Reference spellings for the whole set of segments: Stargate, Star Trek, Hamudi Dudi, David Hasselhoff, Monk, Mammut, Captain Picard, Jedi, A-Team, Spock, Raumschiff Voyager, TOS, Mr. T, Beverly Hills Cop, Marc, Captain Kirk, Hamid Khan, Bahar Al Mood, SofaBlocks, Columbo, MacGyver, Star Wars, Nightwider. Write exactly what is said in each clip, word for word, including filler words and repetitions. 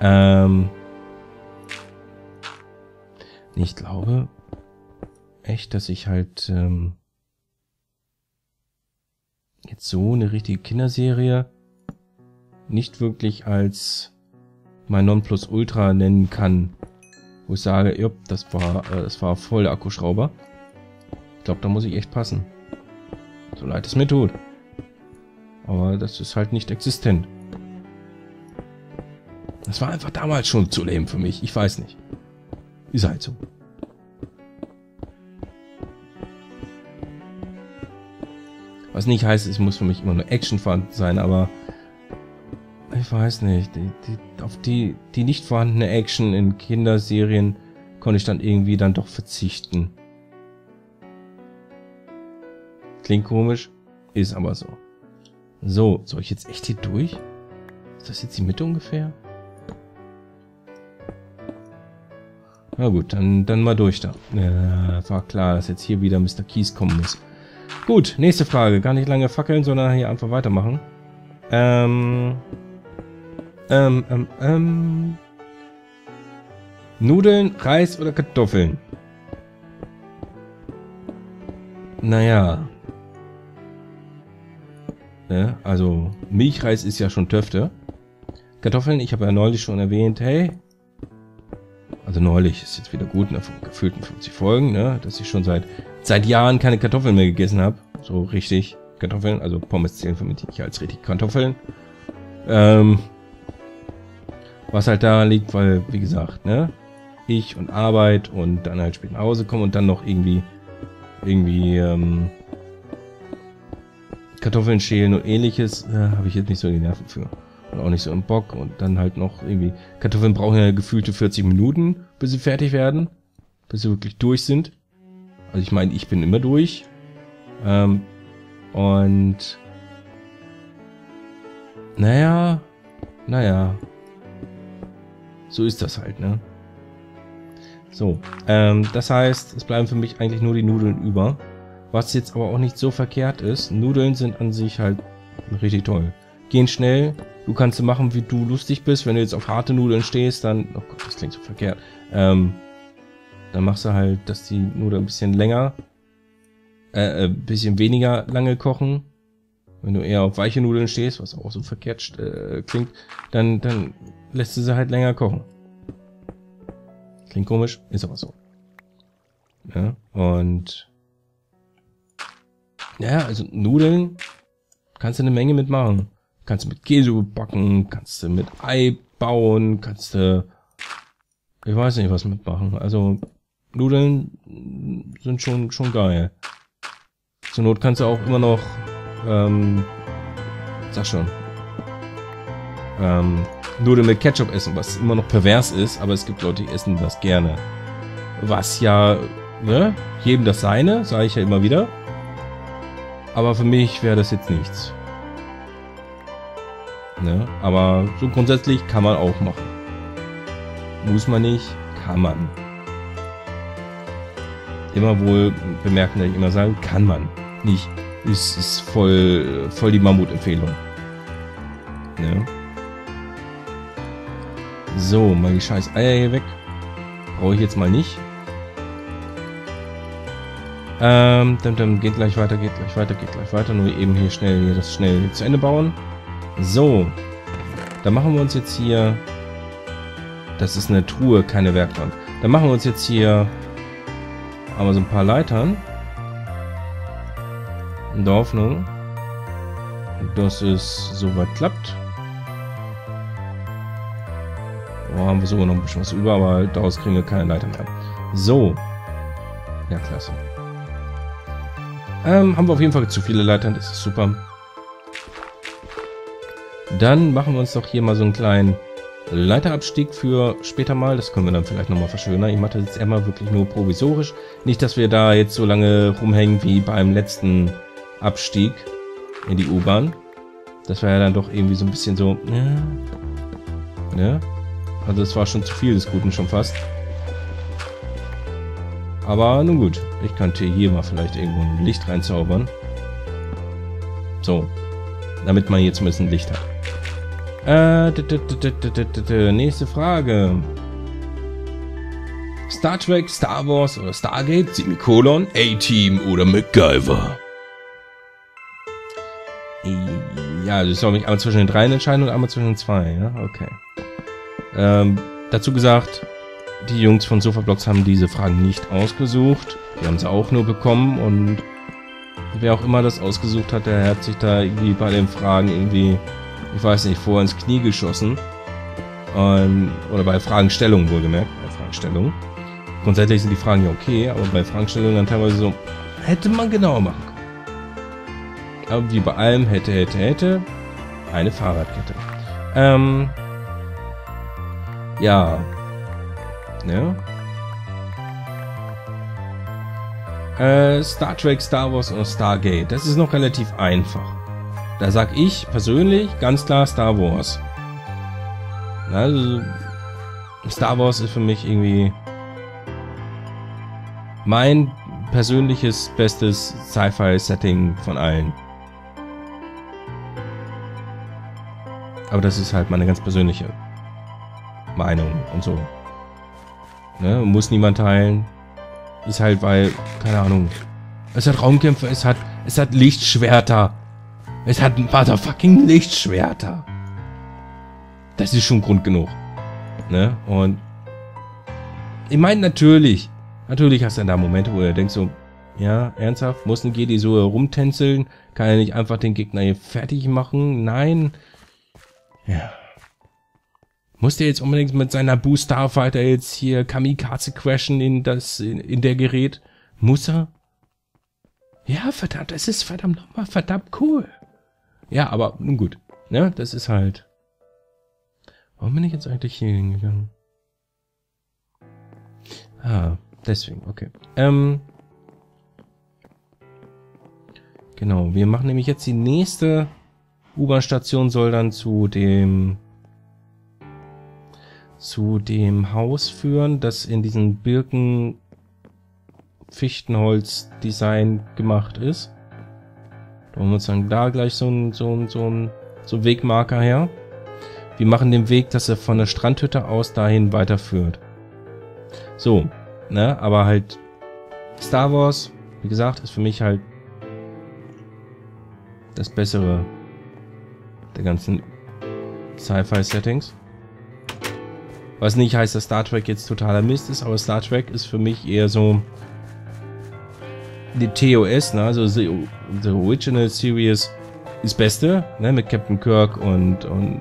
Ähm ich glaube echt, dass ich halt ähm jetzt so eine richtige Kinderserie nicht wirklich als mein Nonplusultra nennen kann, wo ich sage, ja, das war, das war voll der Akkuschrauber. Ich glaube, da muss ich echt passen. So leid es mir tut. Aber das ist halt nicht existent. Das war einfach damals schon zu lame für mich. Ich weiß nicht. Ist halt so. Was nicht heißt, es muss für mich immer nur Action sein, aber ich weiß nicht. Die, die, auf die, die nicht vorhandene Action in Kinderserien konnte ich dann irgendwie dann doch verzichten. Klingt komisch, ist aber so. So, soll ich jetzt echt hier durch? Ist das jetzt die Mitte ungefähr? Na gut, dann, dann mal durch da. Ja, war klar, dass jetzt hier wieder Mister Keys kommen muss. Gut, nächste Frage. Gar nicht lange fackeln, sondern hier einfach weitermachen. Ähm... Ähm, ähm, ähm... Nudeln, Reis oder Kartoffeln? Naja. Ne? Also, Milchreis ist ja schon Töfte. Kartoffeln, ich habe ja neulich schon erwähnt, hey... Also neulich ist jetzt wieder gut, ne, gefühlt in fünfzig Folgen, ne, dass ich schon seit seit Jahren keine Kartoffeln mehr gegessen habe. So richtig Kartoffeln, also Pommes zählen für mich nicht als richtig Kartoffeln. Ähm, was halt da liegt, weil, wie gesagt, ne, ich und Arbeit und dann halt spät nach Hause kommen und dann noch irgendwie irgendwie ähm, Kartoffeln schälen und ähnliches, äh, habe ich jetzt nicht so die Nerven für. Und auch nicht so im Bock. Und dann halt noch irgendwie... Kartoffeln brauchen ja gefühlte vierzig Minuten, bis sie fertig werden. Bis sie wirklich durch sind. Also ich meine, ich bin immer durch. Ähm, und... Naja... Naja... So ist das halt, ne? So. Ähm, das heißt, es bleiben für mich eigentlich nur die Nudeln über. Was jetzt aber auch nicht so verkehrt ist. Nudeln sind an sich halt richtig toll. Gehen schnell... Du kannst machen, wie du lustig bist. Wenn du jetzt auf harte Nudeln stehst, dann... Oh Gott, das klingt so verkehrt. Ähm, dann machst du halt, dass die Nudeln ein bisschen länger... Äh, ein bisschen weniger lange kochen. Wenn du eher auf weiche Nudeln stehst, was auch so verkehrt äh, klingt, dann, dann lässt du sie halt länger kochen. Klingt komisch, ist aber so. Ja, und... Ja, also Nudeln kannst du eine Menge mitmachen. Kannst du mit Käse backen, kannst du mit Ei bauen, kannst du... Ich weiß nicht, was mitmachen. Also, Nudeln sind schon schon geil. Zur Not kannst du auch immer noch... Ähm, sag schon. Ähm, Nudeln mit Ketchup essen, was immer noch pervers ist, aber es gibt Leute, die essen das gerne. Was ja... Ne? Jedem das seine, sage ich ja immer wieder. Aber für mich wäre das jetzt nichts. Ne? Aber so grundsätzlich kann man auch machen. Muss man nicht, kann man. Immer wohl bemerken, dass ich immer sage, kann man. Nicht. Ist, ist voll, voll die Mammutempfehlung. Ne? So, mal die scheiß Eier hier weg. Brauche ich jetzt mal nicht. Ähm, dann, dann geht gleich weiter, geht gleich weiter, geht gleich weiter. Nur eben hier schnell, hier das schnell zu Ende bauen. So, da machen wir uns jetzt hier, das ist eine Truhe, keine Werkbank. Da machen wir uns jetzt hier, haben wir so ein paar Leitern. In der Hoffnung, dass es soweit klappt. Oh, haben wir sogar noch ein bisschen was über, aber daraus kriegen wir keine Leiter mehr. So, ja klasse. Ähm, haben wir auf jeden Fall zu viele Leitern, das ist super. Dann machen wir uns doch hier mal so einen kleinen Leiterabstieg für später mal. Das können wir dann vielleicht nochmal verschönern. Ich mache das jetzt einmal wirklich nur provisorisch. Nicht, dass wir da jetzt so lange rumhängen wie beim letzten Abstieg in die U-Bahn. Das war ja dann doch irgendwie so ein bisschen so... Ja, ne? Also das war schon zu viel des Guten schon fast. Aber nun gut. Ich könnte hier mal vielleicht irgendwo ein Licht reinzaubern. So. Damit man hier zumindest ein Licht hat. Äh, nächste Frage. Star Trek, Star Wars oder Stargate, Semikolon, A-Team oder MacGyver? Ja, das soll mich einmal zwischen den dreien entscheiden und einmal zwischen den zwei, ja? Okay. Ähm, dazu gesagt, die Jungs von SofaBlocks haben diese Fragen nicht ausgesucht. Die haben sie auch nur bekommen und wer auch immer das ausgesucht hat, der hat sich da irgendwie bei den Fragen irgendwie, ich weiß nicht, vor ins Knie geschossen. Ähm, oder bei Fragenstellungen wohlgemerkt, bei Fragenstellungen. Grundsätzlich sind die Fragen ja okay, aber bei Fragenstellungen dann teilweise so, hätte man genauer machen können. Aber wie bei allem, hätte, hätte, hätte, eine Fahrradkette. Ähm, ja. Ja. Äh, Star Trek, Star Wars oder Stargate. Das ist noch relativ einfach. Da sag ich persönlich ganz klar Star Wars. Also, Star Wars ist für mich irgendwie mein persönliches, bestes Sci-Fi-Setting von allen. Aber das ist halt meine ganz persönliche Meinung und so. Ne? Muss niemand teilen. Ist halt, weil, keine Ahnung. Es hat Raumkämpfe, es hat, es hat Lichtschwerter. Es hat motherfucking Lichtschwerter. Das ist schon Grund genug. Ne? Und ich meine, natürlich, natürlich hast du dann da Momente, wo du denkst so, ja, ernsthaft, muss ein Jedi so rumtänzeln? Kann er nicht einfach den Gegner hier fertig machen? Nein. Ja. Muss der jetzt unbedingt mit seiner Boost Starfighter jetzt hier Kamikaze crashen in das, in, in der Gerät? Muss er? Ja, verdammt, das ist verdammt nochmal verdammt cool. Ja, aber nun gut. Ne, das ist halt. Warum bin ich jetzt eigentlich hier hingegangen? Ah, deswegen, okay. Ähm. Genau, wir machen nämlich jetzt die nächste U-Bahn-Station soll dann zu dem zu dem Haus führen, das in diesem Birken-Fichtenholz-Design gemacht ist. Da holen wir uns dann da gleich so einen so so so Wegmarker her. Wir machen den Weg, dass er von der Strandhütte aus dahin weiterführt. So, ne, aber halt Star Wars, wie gesagt, ist für mich halt das Bessere der ganzen Sci-Fi-Settings. Was nicht heißt, dass Star Trek jetzt totaler Mist ist, aber Star Trek ist für mich eher so die T O S, ne, also The Original Series ist Beste, ne, mit Captain Kirk und, und,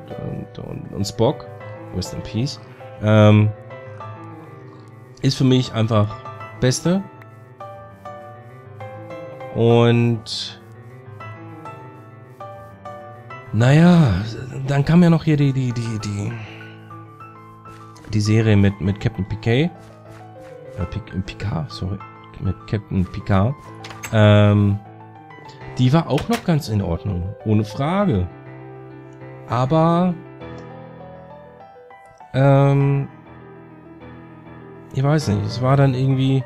und, und, und Spock, Rest in Peace, ähm, ist für mich einfach Beste. Und naja, dann kam ja noch hier die, die, die, die, die Serie mit, mit Captain Picard, äh, Picard, sorry, mit Captain Picard, ähm, die war auch noch ganz in Ordnung, ohne Frage. Aber ähm, ich weiß nicht, es war dann irgendwie,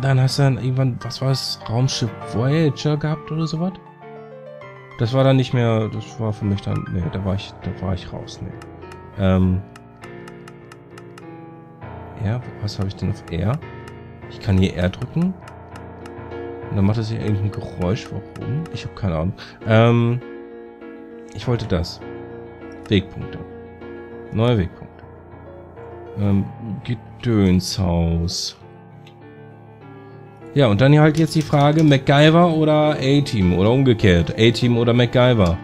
dann hast du dann irgendwann, was war es, Raumschiff Voyager gehabt oder sowas? Das war dann nicht mehr, das war für mich dann, nee, da war ich, da war ich raus, nee. Ähm, R, was habe ich denn auf R? Ich kann hier R drücken. Und dann macht das hier irgendein Geräusch. Warum? Ich habe keine Ahnung. Ähm, ich wollte das. Wegpunkte. Neue Wegpunkte. Ähm, Gedönshaus. Ja, und dann hier halt jetzt die Frage, MacGyver oder A-Team? Oder umgekehrt, A-Team oder MacGyver?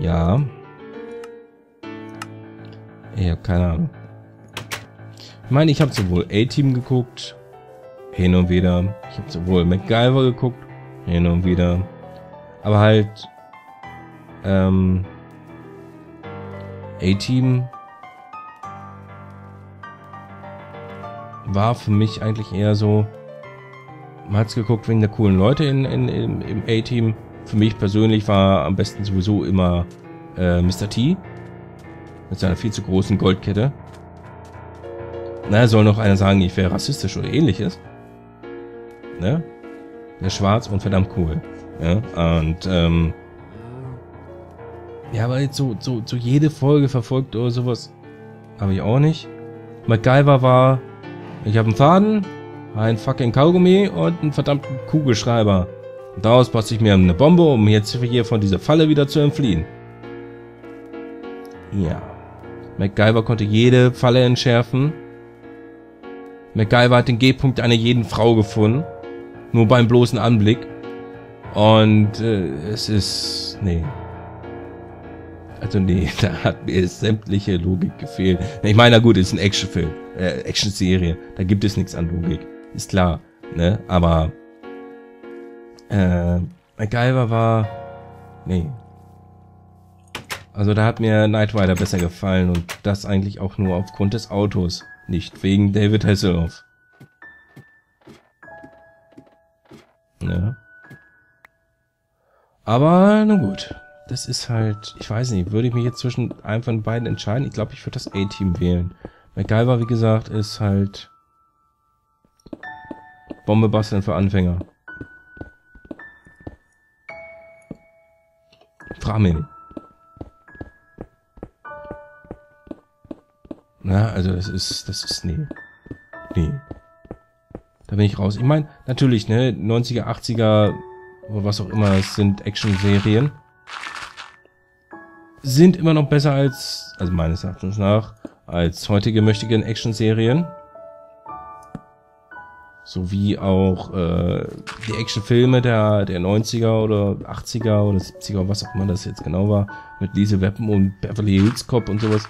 Ja. Ich habe keine Ahnung. Ich meine, ich habe sowohl A-Team geguckt, hin und wieder. Ich habe sowohl MacGyver geguckt, hin und wieder. Aber halt, ähm, A-Team war für mich eigentlich eher so, man hat's geguckt wegen der coolen Leute in, in, in, im A-Team. Für mich persönlich war am besten sowieso immer äh, Mister T mit seiner viel zu großen Goldkette. Na, soll noch einer sagen, ich wäre rassistisch oder ähnliches. Ne? Der ist schwarz und verdammt cool. Ja, und ähm, ja, aber jetzt so, so, so jede Folge verfolgt oder sowas habe ich auch nicht. MacGyver war, ich habe einen Faden, ein fucking Kaugummi und einen verdammten Kugelschreiber. Und daraus passe ich mir eine Bombe, um jetzt hier von dieser Falle wieder zu entfliehen. Ja. MacGyver konnte jede Falle entschärfen. MacGyver hat den G-Punkt einer jeden Frau gefunden. Nur beim bloßen Anblick. Und äh, es ist... nee. Also nee, da hat mir sämtliche Logik gefehlt. Ich meine, na gut, ist ein Actionfilm, äh, Actionserie. Da gibt es nichts an Logik. Ist klar, ne? Aber... Äh, MacGyver war... nee. Also da hat mir Nightwider besser gefallen. Und das eigentlich auch nur aufgrund des Autos. Nicht wegen David Hasselhoff. Ne? Aber, na gut. Das ist halt... ich weiß nicht, würde ich mich jetzt zwischen einem von beiden entscheiden? Ich glaube, ich würde das A-Team wählen. MacGyver, wie gesagt, ist halt... Bombe basteln für Anfänger. Frag mich nicht. Na, also das ist... das ist... nee. Nee. Da bin ich raus. Ich meine, natürlich, ne, neunziger, achtziger... oder was auch immer, es sind Action-Serien. Sind immer noch besser als, also meines Erachtens nach, als heutige möchtigen Action-Serien. Sowie auch äh, die Action-Filme der, der neunziger oder achtziger oder siebziger, was auch immer das jetzt genau war, mit Lethal Weapon und Beverly Hills Cop und sowas.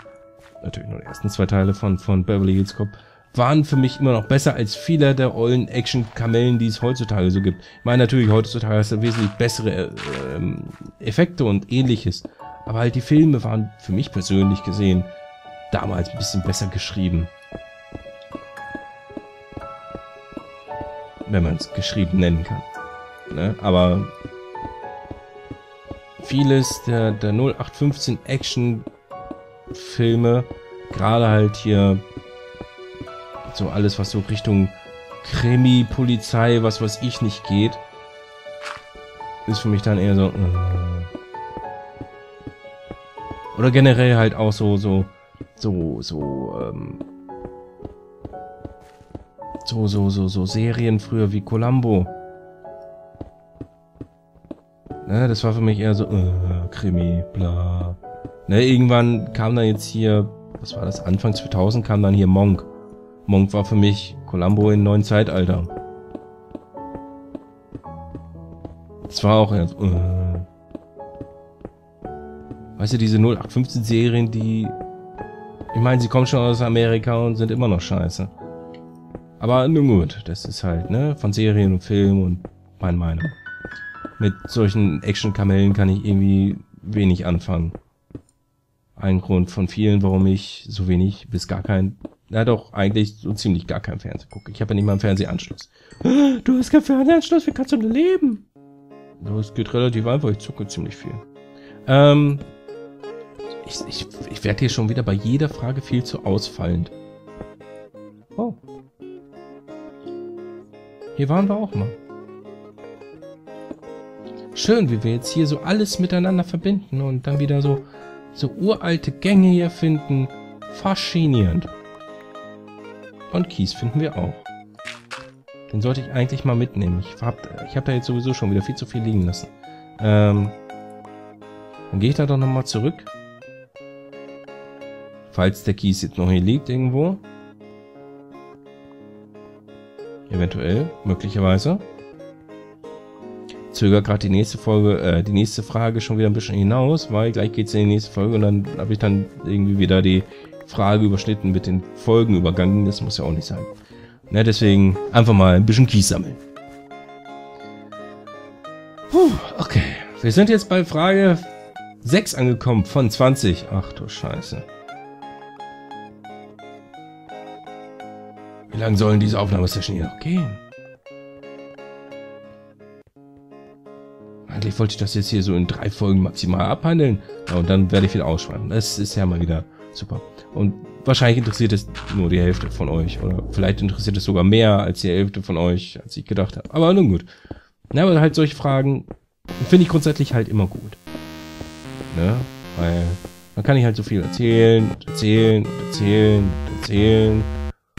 Natürlich nur die ersten zwei Teile von, von Beverly Hills Cop. Waren für mich immer noch besser als viele der ollen Action-Kamellen, die es heutzutage so gibt. Ich meine, natürlich, heutzutage hast du wesentlich bessere ähm, Effekte und ähnliches. Aber halt die Filme waren für mich persönlich gesehen damals ein bisschen besser geschrieben. Wenn man es geschrieben nennen kann. Ne? Aber vieles der, der null acht fünfzehn Action-Filme, gerade halt hier... so alles, was so Richtung Krimi, Polizei, was weiß ich nicht geht, ist für mich dann eher so... Mm. Oder generell halt auch so, so, so, so, ähm, so, so, so, so Serien früher wie Columbo. Ne, das war für mich eher so, äh, Krimi, bla. Ne, irgendwann kam dann jetzt hier, was war das, Anfang zweitausend kam dann hier Monk. Monk war für mich Columbo im neuen Zeitalter. Das war auch erst... Äh. Weißt du, diese null acht fünfzehn-Serien, die... ich meine, sie kommen schon aus Amerika und sind immer noch scheiße. Aber nun gut, das ist halt, ne? Von Serien und Filmen und meine Meinung. Mit solchen Action-Kamellen kann ich irgendwie wenig anfangen. Ein Grund von vielen, warum ich so wenig bis gar kein... na doch, eigentlich so ziemlich gar keinen Fernsehen gucke. Ich habe ja nicht mal einen Fernsehanschluss. Du hast keinen Fernsehanschluss, wie kannst du denn leben? Das geht relativ einfach, ich zucke ziemlich viel. Ähm, ich ich, ich werde hier schon wieder bei jeder Frage viel zu ausfallend. Oh. Hier waren wir auch mal. Schön, wie wir jetzt hier so alles miteinander verbinden und dann wieder so, so uralte Gänge hier finden. Faszinierend. Und Kies finden wir auch. Den sollte ich eigentlich mal mitnehmen. Ich hab, ich hab da jetzt sowieso schon wieder viel zu viel liegen lassen. Ähm, dann gehe ich da doch nochmal zurück. Falls der Kies jetzt noch hier liegt irgendwo. Eventuell, möglicherweise. Zögere gerade die nächste Folge, äh, die nächste Frage schon wieder ein bisschen hinaus, weil gleich geht's in die nächste Folge und dann habe ich dann irgendwie wieder die Frage überschnitten mit den Folgen übergangen, das muss ja auch nicht sein. Na, deswegen einfach mal ein bisschen Kies sammeln. Puh, okay. Wir sind jetzt bei Frage sechs angekommen von zwanzig. Ach du Scheiße. Wie lange sollen diese Aufnahmesession hier noch gehen? Eigentlich wollte ich das jetzt hier so in drei Folgen maximal abhandeln. Ja, und dann werde ich viel ausschreiben. Das ist ja mal wieder super. Und wahrscheinlich interessiert es nur die Hälfte von euch. Oder vielleicht interessiert es sogar mehr als die Hälfte von euch, als ich gedacht habe. Aber nun gut. Na, aber halt solche Fragen Finde ich grundsätzlich halt immer gut. Ne? Weil dann kann ich halt so viel erzählen und erzählen und erzählen und erzählen.